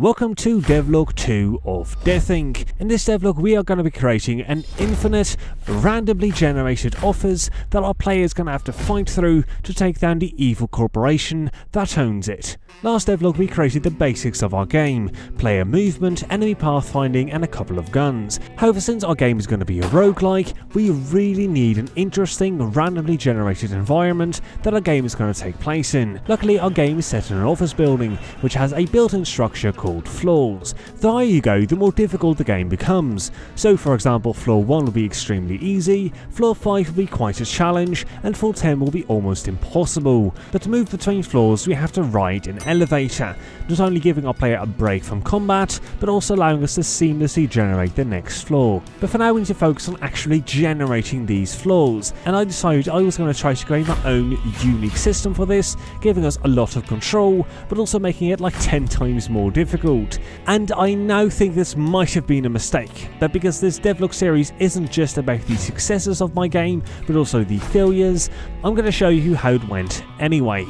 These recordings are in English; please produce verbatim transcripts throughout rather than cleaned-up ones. Welcome to devlog two of Death Incorporated. In this devlog we are going to be creating an infinite randomly generated offers that our player is going to have to fight through to take down the evil corporation that owns it. Last devlog we created the basics of our game, player movement, enemy pathfinding and a couple of guns. However, since our game is going to be a roguelike, we really need an interesting randomly generated environment that our game is going to take place in. Luckily our game is set in an office building which has a built-in structure called Called floors. The higher you go, the more difficult the game becomes. So for example, floor one will be extremely easy, floor five will be quite a challenge, and floor ten will be almost impossible. But to move between floors we have to ride an elevator, not only giving our player a break from combat, but also allowing us to seamlessly generate the next floor. But for now we need to focus on actually generating these floors, and I decided I was going to try to create my own unique system for this, giving us a lot of control, but also making it like ten times more difficult. And I now think this might have been a mistake, but because this devlog series isn't just about the successes of my game, but also the failures, I'm going to show you how it went anyway.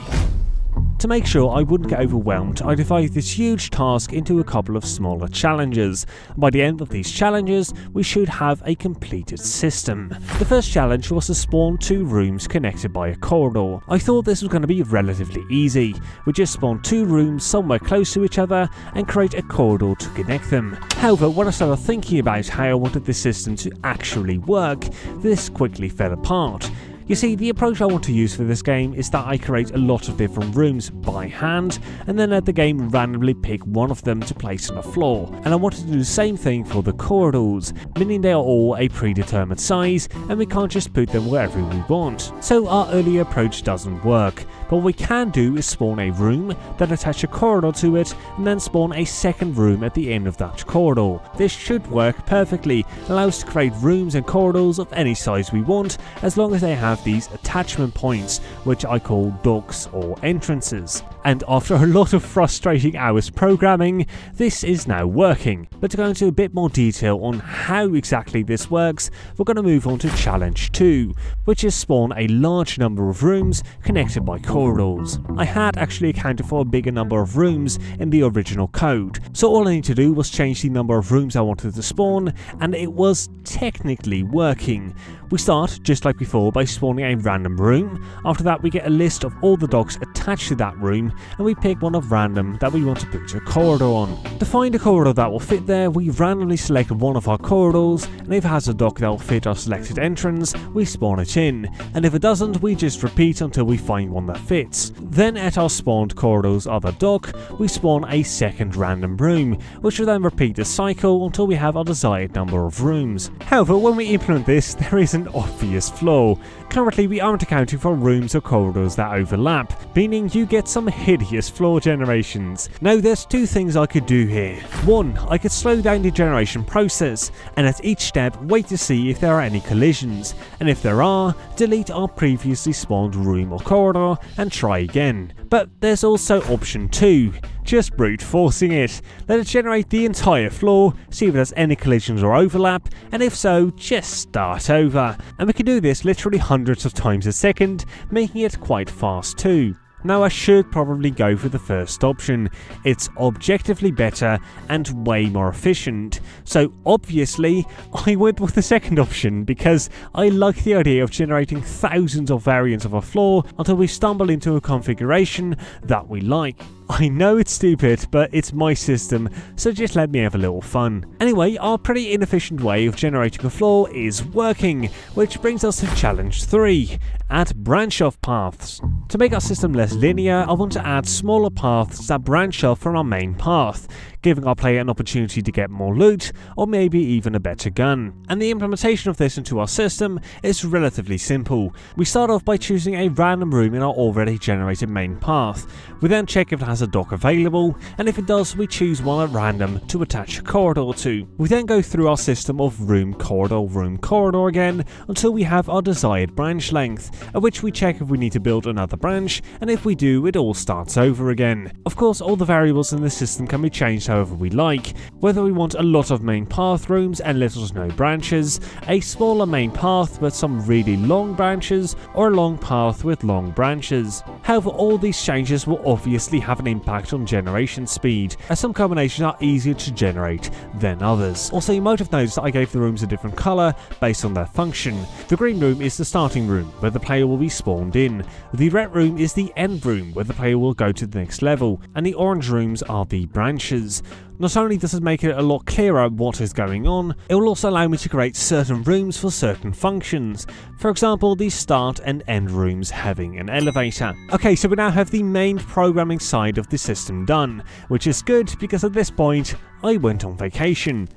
To make sure I wouldn't get overwhelmed, I divided this huge task into a couple of smaller challenges. By the end of these challenges, we should have a completed system. The first challenge was to spawn two rooms connected by a corridor. I thought this was going to be relatively easy. We just spawn two rooms somewhere close to each other and create a corridor to connect them. However, when I started thinking about how I wanted this system to actually work, this quickly fell apart. You see, the approach I want to use for this game is that I create a lot of different rooms by hand and then let the game randomly pick one of them to place on a floor, and I wanted to do the same thing for the corridors, meaning they are all a predetermined size and we can't just put them wherever we want. So our earlier approach doesn't work, but what we can do is spawn a room, then attach a corridor to it, and then spawn a second room at the end of that corridor. This should work perfectly and allow us to create rooms and corridors of any size we want, as long as they have these attachment points, which I call docks or entrances. And after a lot of frustrating hours programming, this is now working. But to go into a bit more detail on how exactly this works, we're going to move on to challenge two, which is spawn a large number of rooms connected by corridors. I had actually accounted for a bigger number of rooms in the original code, so all I need to do was change the number of rooms I wanted to spawn, and it was technically working. We start just like before by spawning a random room. After that we get a list of all the docks attached to that room, and we pick one of random that we want to put a corridor on. To find a corridor that will fit there, we randomly select one of our corridors, and if it has a dock that will fit our selected entrance, we spawn it in, and if it doesn't, we just repeat until we find one that fits. Then at our spawned corridor's other dock, we spawn a second random room, which will then repeat the cycle until we have our desired number of rooms. However, when we implement this, there is an obvious flaw. Currently we aren't accounting for rooms or corridors that overlap, meaning you get some hideous floor generations. Now there's two things I could do here. One, I could slow down the generation process, and at each step wait to see if there are any collisions, and if there are, delete our previously spawned room or corridor and try again. But there's also option two. Just brute forcing it. Let it generate the entire floor, see if it has any collisions or overlap, and if so, just start over. And we can do this literally hundreds of times a second, making it quite fast too. Now I should probably go for the first option. It's objectively better and way more efficient. So obviously I went with the second option because I like the idea of generating thousands of variants of a floor until we stumble into a configuration that we like. I know it's stupid, but it's my system, so just let me have a little fun. Anyway, our pretty inefficient way of generating a floor is working, which brings us to challenge three, add branch off paths. To make our system less linear, I want to add smaller paths that branch off from our main path, giving our player an opportunity to get more loot, or maybe even a better gun. And the implementation of this into our system is relatively simple. We start off by choosing a random room in our already generated main path. We then check if it has a dock available, and if it does, we choose one at random to attach a corridor to. We then go through our system of room, corridor, room, corridor again, until we have our desired branch length, at which we check if we need to build another branch, and if we do, it all starts over again. Of course, all the variables in this system can be changed however we like, whether we want a lot of main path rooms and little to no branches, a smaller main path with some really long branches, or a long path with long branches. However, all these changes will obviously have an impact on generation speed, as some combinations are easier to generate than others. Also, you might have noticed that I gave the rooms a different colour based on their function. The green room is the starting room, where the player will be spawned in. The red room is the end room, where the player will go to the next level, and the orange rooms are the branches. Not only does it make it a lot clearer what is going on, it will also allow me to create certain rooms for certain functions. For example, the start and end rooms having an elevator. Okay, so we now have the main programming side of the system done, which is good because at this point, I went on vacation.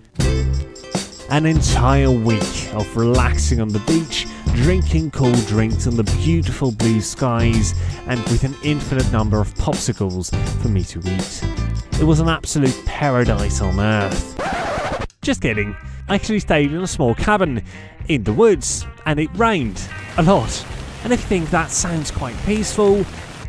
An entire week of relaxing on the beach, drinking cool drinks in the beautiful blue skies, and with an infinite number of popsicles for me to eat. It was an absolute paradise on earth. Just kidding. I actually stayed in a small cabin in the woods, and it rained a lot. And if you think that sounds quite peaceful,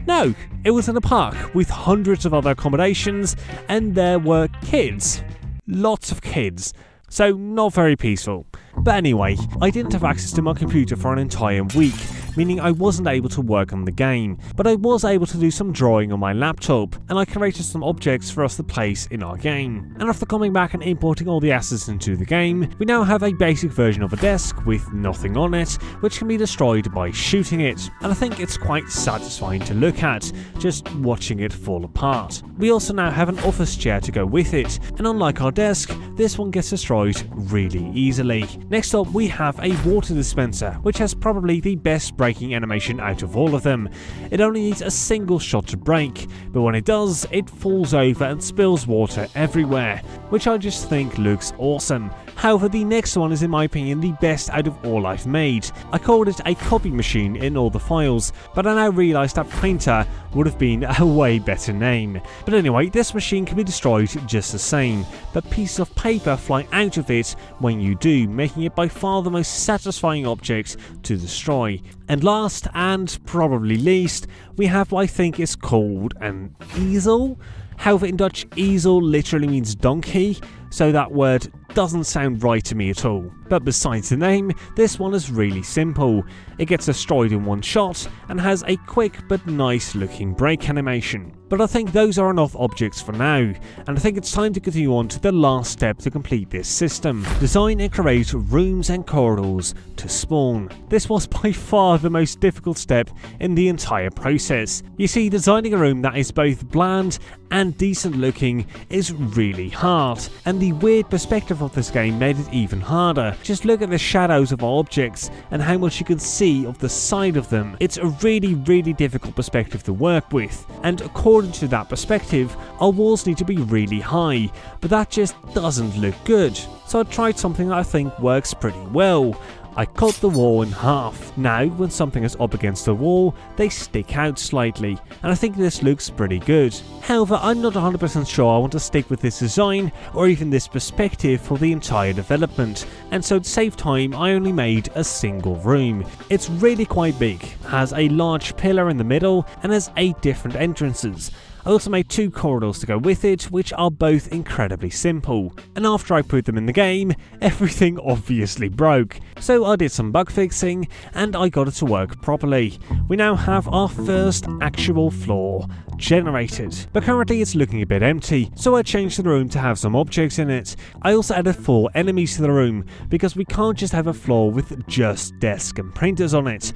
no, it was in a park with hundreds of other accommodations, and there were kids. Lots of kids. So not very peaceful. But anyway, I didn't have access to my computer for an entire week, meaning I wasn't able to work on the game, but I was able to do some drawing on my laptop, and I created some objects for us to place in our game. And after coming back and importing all the assets into the game, we now have a basic version of a desk with nothing on it, which can be destroyed by shooting it, and I think it's quite satisfying to look at, just watching it fall apart. We also now have an office chair to go with it, and unlike our desk, this one gets destroyed really easily. Next up, we have a water dispenser, which has probably the best breaking animation out of all of them. It only needs a single shot to break, but when it does, it falls over and spills water everywhere, which I just think looks awesome. However, the next one is in my opinion the best out of all I've made. I called it a copy machine in all the files, but I now realised that printer would have been a way better name. But anyway, this machine can be destroyed just the same, but pieces of paper fly out of it when you do, making it by far the most satisfying object to destroy. And last, and probably least, we have what I think is called an easel. However, in Dutch, easel literally means donkey, so that word doesn't sound right to me at all. But besides the name, this one is really simple. It gets destroyed in one shot and has a quick but nice looking break animation. But I think those are enough objects for now, and I think it's time to continue on to the last step to complete this system. Design and create rooms and corridors to spawn. This was by far the most difficult step in the entire process. You see, designing a room that is both bland and decent looking is really hard, and the weird perspective of this game made it even harder. Just look at the shadows of our objects and how much you can see of the side of them. It's a really, really difficult perspective to work with, and according to that perspective, our walls need to be really high, but that just doesn't look good. So I tried something that I think works pretty well. I cut the wall in half. Now, when something is up against the wall, they stick out slightly, and I think this looks pretty good. However, I'm not one hundred percent sure I want to stick with this design or even this perspective for the entire development, and so to save time, I only made a single room. It's really quite big, has a large pillar in the middle, and has eight different entrances. I also made two corridors to go with it, which are both incredibly simple. And after I put them in the game, everything obviously broke. So I did some bug fixing, and I got it to work properly. We now have our first actual floor generated, but currently it's looking a bit empty, so I changed the room to have some objects in it. I also added four enemies to the room, because we can't just have a floor with just desk and printers on it.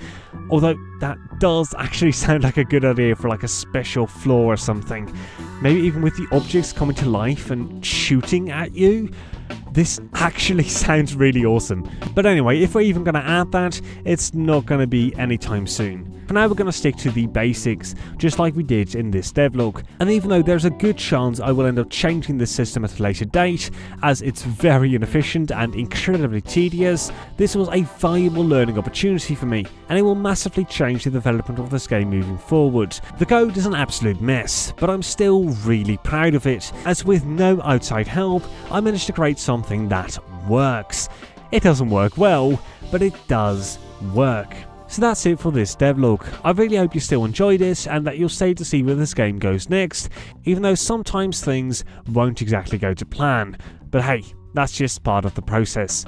Although that does actually sound like a good idea for like a special floor or something. Something. Maybe even with the objects coming to life and shooting at you? This actually sounds really awesome. But anyway, if we're even going to add that, it's not going to be anytime soon. For now, we're going to stick to the basics, just like we did in this devlog. And even though there's a good chance I will end up changing this system at a later date, as it's very inefficient and incredibly tedious, this was a valuable learning opportunity for me, and it will massively change the development of this game moving forward. The code is an absolute mess, but I'm still really proud of it, as with no outside help, I managed to create something that works. It doesn't work well, but it does work. So that's it for this devlog. I really hope you still enjoyed it and that you'll stay to see where this game goes next, even though sometimes things won't exactly go to plan. But hey, that's just part of the process.